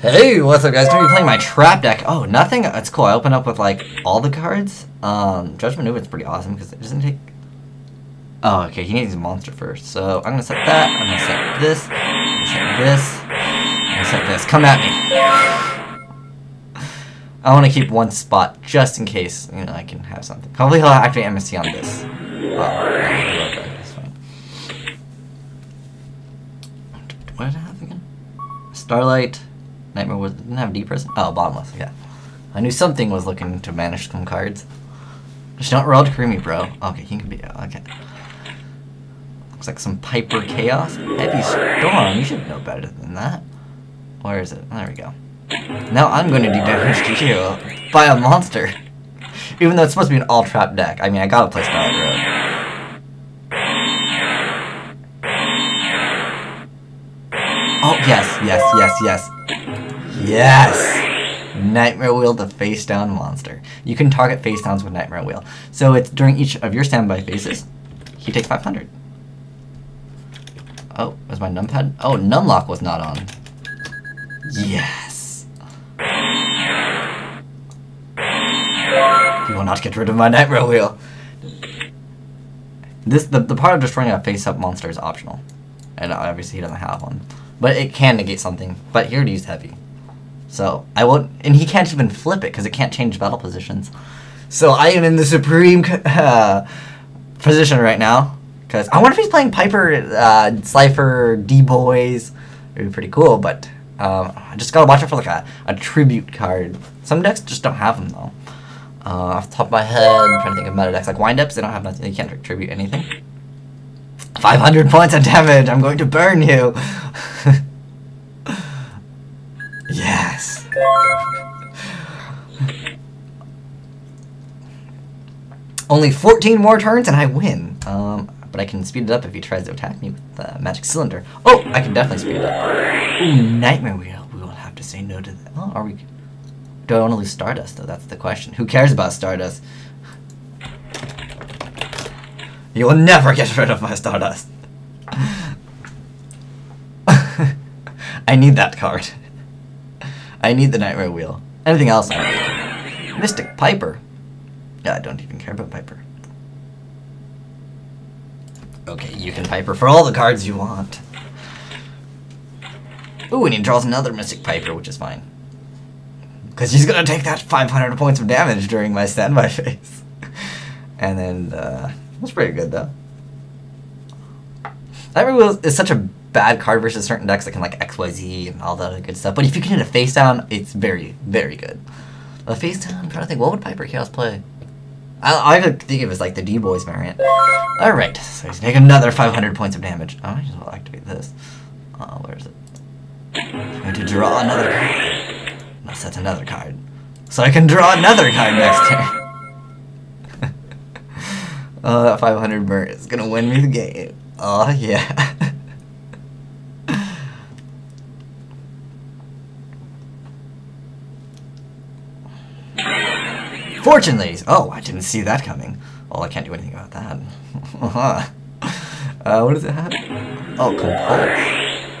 Hey, what's up guys? I'm going to be playing my trap deck. Oh, nothing? That's cool. I open up with like all the cards. Judgment of Anubis is pretty awesome because it doesn't take... Oh, okay. He needs a monster first. So I'm going to set that. I'm going to set this. I'm going to set this. I'm going to set this. Come at me. I want to keep one spot just in case, you know, I can have something. Hopefully he'll activate MST on this. Oh, okay. That's fine. What did I have again? Starlight. Nightmare was didn't have a D person? Oh, bottomless, yeah. I knew something was looking to manage some cards. Just don't roll to Karimi, bro. Okay, he can be okay. Looks like some Piper Chaos. Heavy Storm, you should know better than that. Where is it? There we go. Now I'm gonna do damage to you by a monster. Even though it's supposed to be an all trap deck. I mean, I gotta play Starlight Road. Oh, yes. Yes! Nightmare Wheel, the face down monster. You can target face downs with Nightmare Wheel. So it's during each of your standby phases, you take 500. Oh, was my numpad? Oh, numlock was not on. Yes! You will not get rid of my Nightmare Wheel. This the part of destroying a face up monster is optional. And obviously he doesn't have one. But it can negate something. But he already used heavy. So, I won't... And he can't even flip it, because it can't change battle positions. So, I am in the supreme position right now. Because I wonder if he's playing Piper, Slifer, D-Boys. It would be pretty cool, but... I just gotta watch out for, like, a tribute card. Some decks just don't have them, though. Off the top of my head, I'm trying to think of meta decks. Like, Windups, they don't have nothing. They can't tribute anything. 500 points of damage! I'm going to burn you! Yes! Only 14 more turns and I win! But I can speed it up if he tries to attack me with the Magic Cylinder. Oh! I can definitely speed it up. Ooh, Nightmare Wheel. We will have to say no to that. Oh, are we... Do I want to lose Stardust, though? That's the question. Who cares about Stardust? You will never get rid of my Stardust. I need that card. I need the Nightmare Wheel. Anything else I need. Mystic Piper. Yeah, I don't even care about Piper. Okay, you can Piper for all the cards you want. Ooh, and he draws another Mystic Piper, which is fine. Because he's going to take that 500 points of damage during my standby phase. And then, that's pretty good, though. Nightmare Wheel is such a bad card versus certain decks that can, like, XYZ and all that other good stuff. But if you can hit a face down, it's very, very good. A face down, I'm trying to think, what would Piper Chaos play? I could think it was, like, the D-Boys variant. Alright, so he's taking another 500 points of damage. I might as well activate this. Where is it? I'm going to draw another card. Now set another card. So I can draw another card next turn. Oh, that 500 burn is gonna win me the game. Oh, yeah. Fortune Ladies! Oh, I didn't see that coming. Well, I can't do anything about that. What does it have? Oh, Compulse.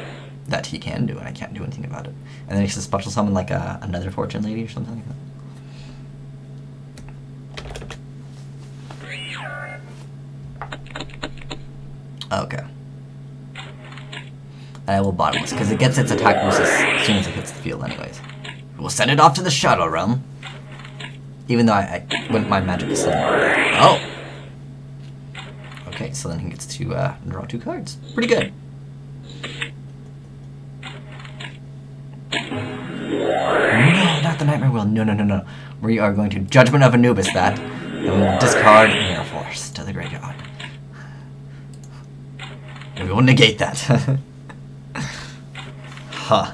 That he can do, and I can't do anything about it. And then he can special summon, like, another Fortune Lady or something like that. Okay. And I will bottomless, because it gets its attack boost as soon as it hits the field anyways. We'll send it off to the Shadow Realm. Even though I went my Magic Cylinder. Oh! Okay, so then he gets to draw two cards. Pretty good. No, not the Nightmare Wheel. No. We are going to Judgment of Anubis that. And we'll discard Mirror Force to the graveyard. We will negate that. Huh.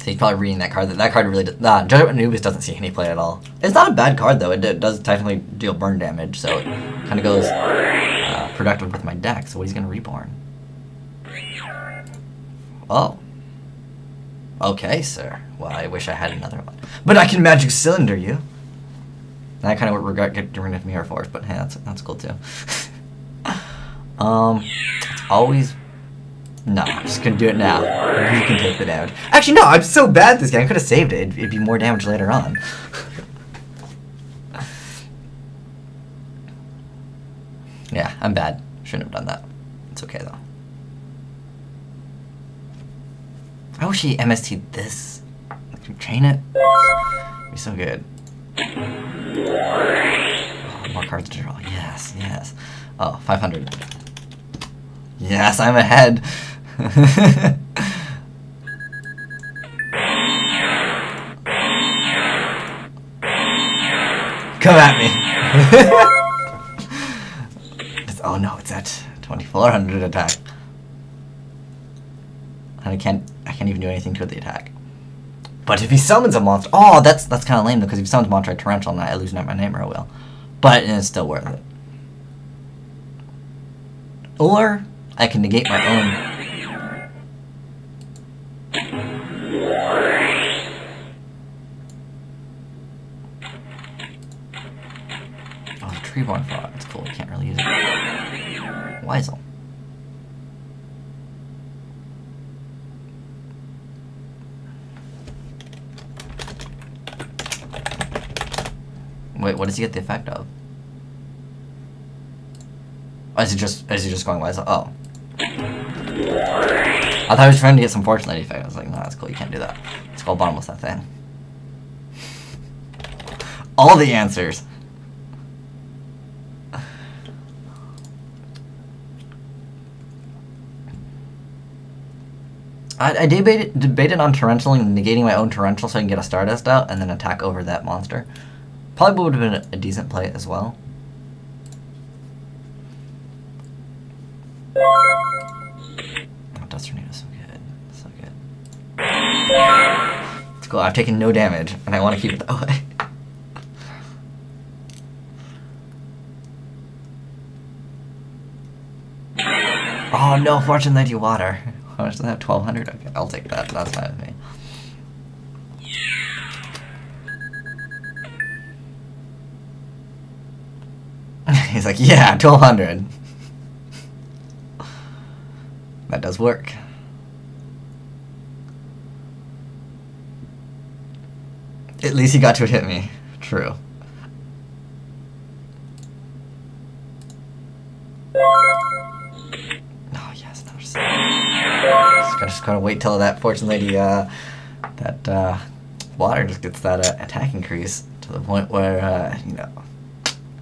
So he's probably reading that card. That card really does... Nah, Judgment of Anubis doesn't see any play at all. It's not a bad card, though. It does technically deal burn damage, so it kind of goes productive with my deck. So what he's going to reborn. Oh. Okay, sir. Well, I wish I had another one. But I can Magic Cylinder you. I kind of regret getting rid of Mirror Force, but hey, that's cool too. It's always No, I'm just gonna do it now. You can take the damage. Actually, no, I'm so bad at this game. I could have saved it. It'd be more damage later on. Yeah, I'm bad. Shouldn't have done that. It's okay, though. I wish he MST'd this. Chain it. It'd be so good. Oh, more cards to draw. Yes, yes. Oh, 500. Yes, I'm ahead. Come at me. Oh no, it's at 2400 attack. And I can't even do anything to the attack. But if he summons a monster, oh, that's kind of lame though, because if he summons a monster, I torrential and I lose my Nightmare Wheel. But it's still worth it. Or I can negate my own. Oh, the Treeborn Frog. That's cool. We can't really use it. Wiesel. Wait, what does he get the effect of? Oh, is he just going Wiesel? Oh. I thought he was trying to get some Fortune Lady effect. I was like, no, that's cool, you can't do that. Let's go bottomless that thing. All the answers. I debated on torrentialing and negating my own torrential so I can get a Stardust out and then attack over that monster. Probably would have been a decent play as well. Oh, Dust Rune is so good. So good. It's cool, I've taken no damage, and I want to keep it that way. Oh no, Fortune Lady Water. How much is that? 1200? Okay, I'll take that. That's fine with me. He's like, yeah, 1200. That does work. At least he got to hit me. True. Oh yes, another set. Just gotta wait till that Fortune Lady, water just gets that attack increase to the point where, you know,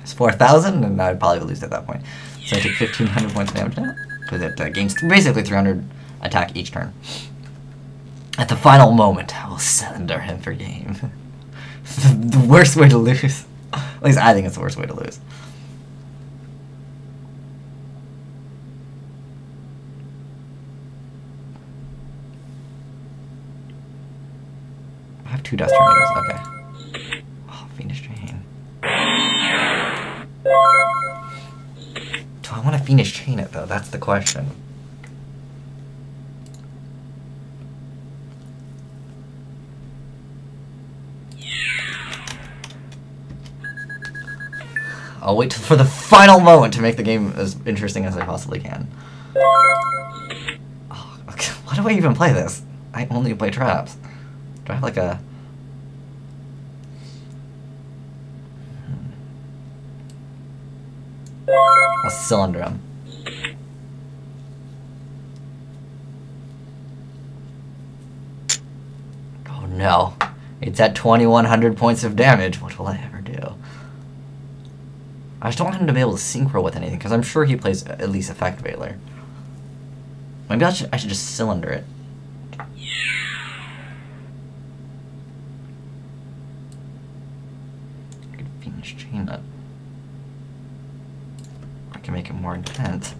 it's 4,000, and I'd probably lose at that point. So I take 1,500 points of damage now. Because it gains basically 300 attack each turn. At the final moment, I will cylinder him for game. The worst way to lose. At least I think it's the worst way to lose. I have 2 Dust Tornadoes, okay. Oh, Fiendish Chain. Do I want to Fiendish Chain it though? That's the question. I'll wait for the final moment to make the game as interesting as I possibly can. Oh, okay. Why do I even play this? I only play traps. Do I have like a... I'll cylinder him. Oh no. It's at 2100 points of damage. What will I ever do? I just don't want him to be able to synchro with anything, because I'm sure he plays at least Effect Veiler. Maybe I should just cylinder it. I could Fiendish Chain that. Can make it more intense.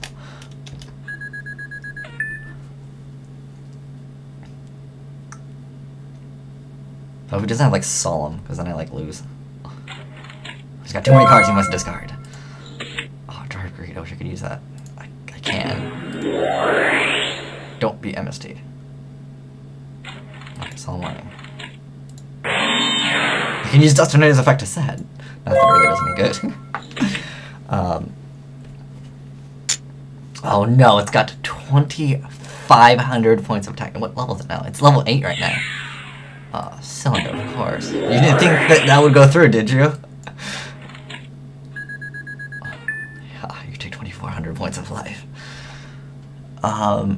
I hope he doesn't have like Solemn, because then I like lose. He's got too many cards, he must discard. Oh, Dark Greed, I wish I could use that. I can. Don't be MST. Okay, Solemn Warning. You can use Dust Tornado's effect to set. Not that it really does any good. Oh no, it's got 25 500 points of attack. And what level is it now? It's level 8 right now. Oh, cylinder, of course. You didn't think that that would go through, did you? Oh, you take 2,400 points of life. But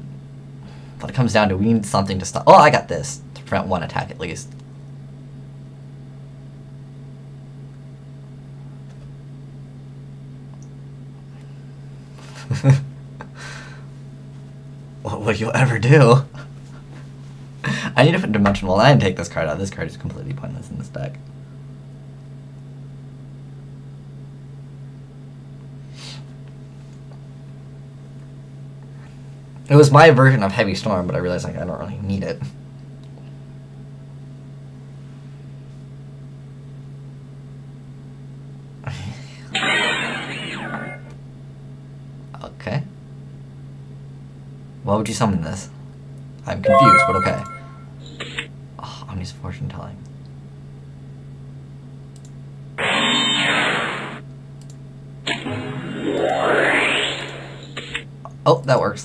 it comes down to we need something to stop. Oh, I got this. To prevent one attack at least. What will you ever do? I need to put Dimensional Line and take this card out. This card is completely pointless in this deck. It was my version of Heavy Storm, but I realized like I don't really need it. Okay. Why would you summon this? I'm confused, but okay. Oh, Omni's Fortune Telling. Oh, that works.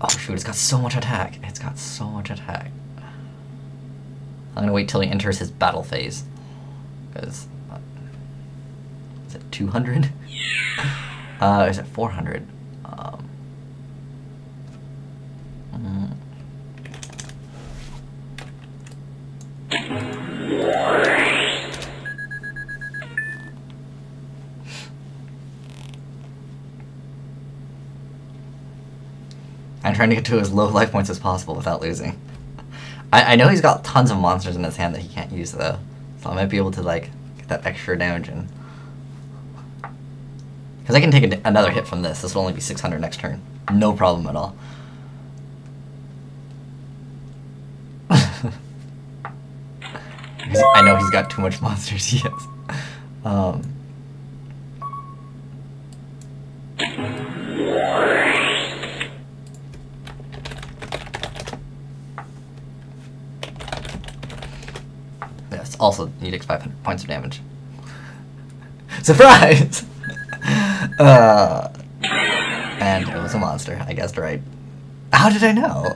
Oh shoot, it's got so much attack. It's got so much attack. I'm gonna wait till he enters his battle phase. Because, is it 200? Is it 400? I'm trying to get to as low life points as possible without losing. I know he's got tons of monsters in his hand that he can't use though, so I might be able to like get that extra damage in. Because I can take another hit from this. This will only be 600 next turn. No problem at all. I know he's got too much monsters, yes. Yes, also need 500 points of damage. Surprise! And it was a monster. I guessed right. How did I know?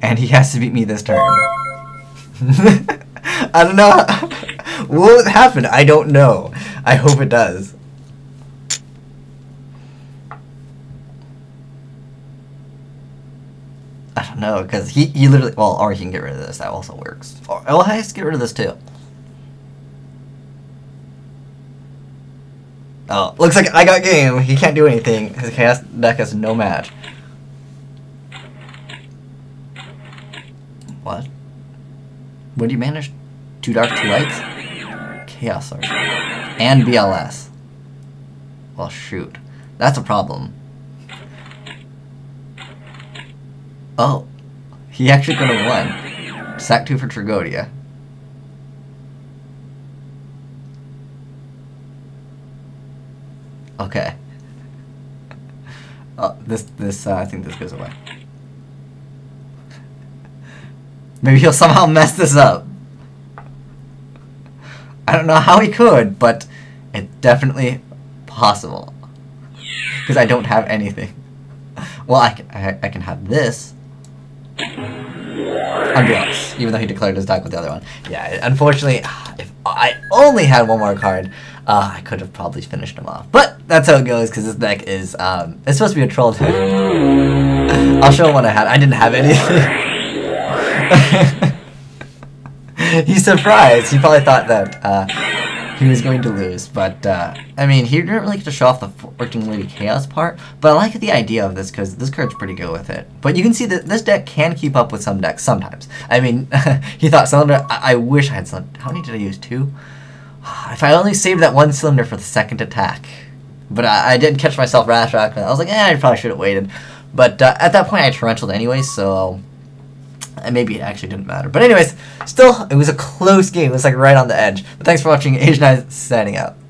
And he has to beat me this turn. I don't know. Will it happen? I don't know. I hope it does. I don't know, because he literally... Well, or he can get rid of this. That also works. Or oh, I have to get rid of this too. Oh, looks like I got game. He can't do anything. His Chaos deck has no match. What? What do you manage? 2 dark, 2 lights? Chaos Sorcery. And BLS. Well, shoot. That's a problem. Oh. He actually could have won. Sack 2 for Tragoedia. Okay. Oh, this I think this goes away. Maybe he'll somehow mess this up. I don't know how he could, but it's definitely possible. Because I don't have anything. Well, I can have this. Unbalanced, even though he declared his deck with the other one. Yeah, unfortunately, if I only had one more card, I could have probably finished him off. But that's how it goes, because this deck is, it's supposed to be a troll deck. I'll show him what I had. I didn't have anything. He's surprised. He probably thought that he was going to lose, but I mean, he didn't really get to show off the Fortune Lady Chaos part, but I like the idea of this because this card's pretty good with it. But you can see that this deck can keep up with some decks sometimes. I mean, he thought Cylinder. I wish I had Cylinder. How many did I use? 2? If I only saved that one Cylinder for the second attack. But I didn't catch myself rash rock. I was like, I probably should have waited. But at that point, I torrentialed anyway, so... And maybe it actually didn't matter. But anyways, still, it was a close game. It was like right on the edge. But thanks for watching. Asian Eyes signing out.